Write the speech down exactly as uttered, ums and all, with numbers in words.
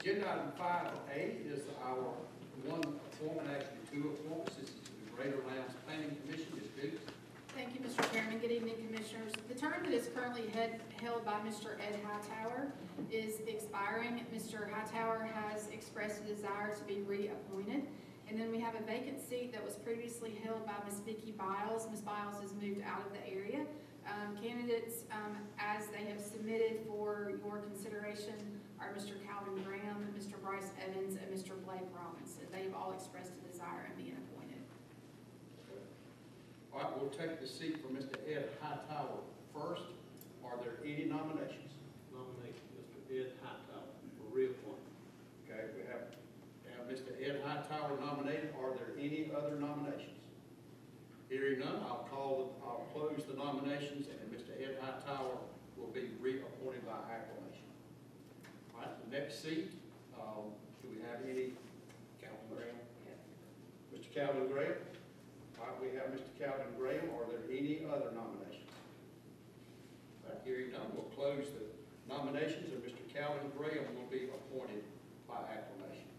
Agenda item five A is our one appointment, actually two appointments. This is to the Greater Lowndes Planning Commission. Miz Biggs. Thank you, Mister Chairman. Good evening, Commissioners. The term that is currently head, held by Mister Ed Hightower is expiring. Mister Hightower has expressed a desire to be reappointed. And then we have a vacant seat that was previously held by Miz Vicki Biles. Miz Biles has moved out of the area. Um, candidates, um, as they have submitted for your consideration, are Mister Calvin Graham, Mister Bryce Evans, and Mister Blake Robinson. They have all expressed a desire in being appointed. All right, we'll take the seat for Mister Ed Hightower first. Are there any nominations? Nominate Mister Ed Hightower for reappointment. Okay, we have uh, Mister Ed Hightower nominated. Are there any other nominations? Hearing none, I'll call. I'll close the nominations, and Mister Ed Hightower will be reappointed by acclamation. All right, the next seat. Um, do we have any? Calvin Graham. Yeah. Mister Calvin Graham. All right, we have Mister Calvin Graham. Are there any other nominations? All right, hearing none, we'll close the nominations, and Mister Calvin Graham will be appointed by acclamation.